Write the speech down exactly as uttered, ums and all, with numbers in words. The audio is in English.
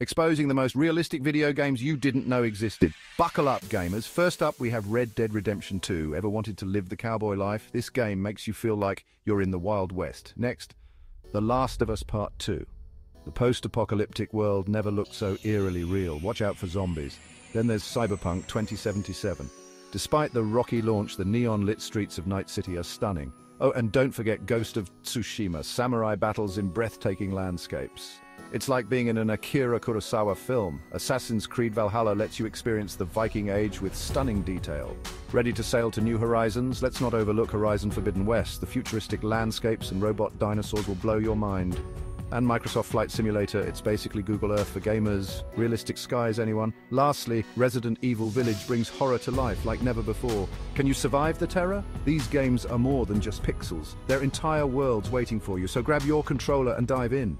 exposing the most realistic video games you didn't know existed. Buckle up, gamers. First up, we have Red Dead Redemption two. Ever wanted to live the cowboy life? This game makes you feel like you're in the Wild West. Next, The Last of Us Part two. The post-apocalyptic world never looked so eerily real. Watch out for zombies. Then there's Cyberpunk twenty seventy-seven. Despite the rocky launch, the neon-lit streets of Night City are stunning. Oh, and don't forget Ghost of Tsushima, samurai battles in breathtaking landscapes. It's like being in an Akira Kurosawa film. Assassin's Creed Valhalla lets you experience the Viking Age with stunning detail. Ready to sail to new horizons? Let's not overlook Horizon Forbidden West. The futuristic landscapes and robot dinosaurs will blow your mind. And Microsoft Flight Simulator, it's basically Google Earth for gamers. Realistic skies, anyone? Lastly, Resident Evil Village brings horror to life like never before. Can you survive the terror? These games are more than just pixels. They're entire worlds waiting for you, so grab your controller and dive in.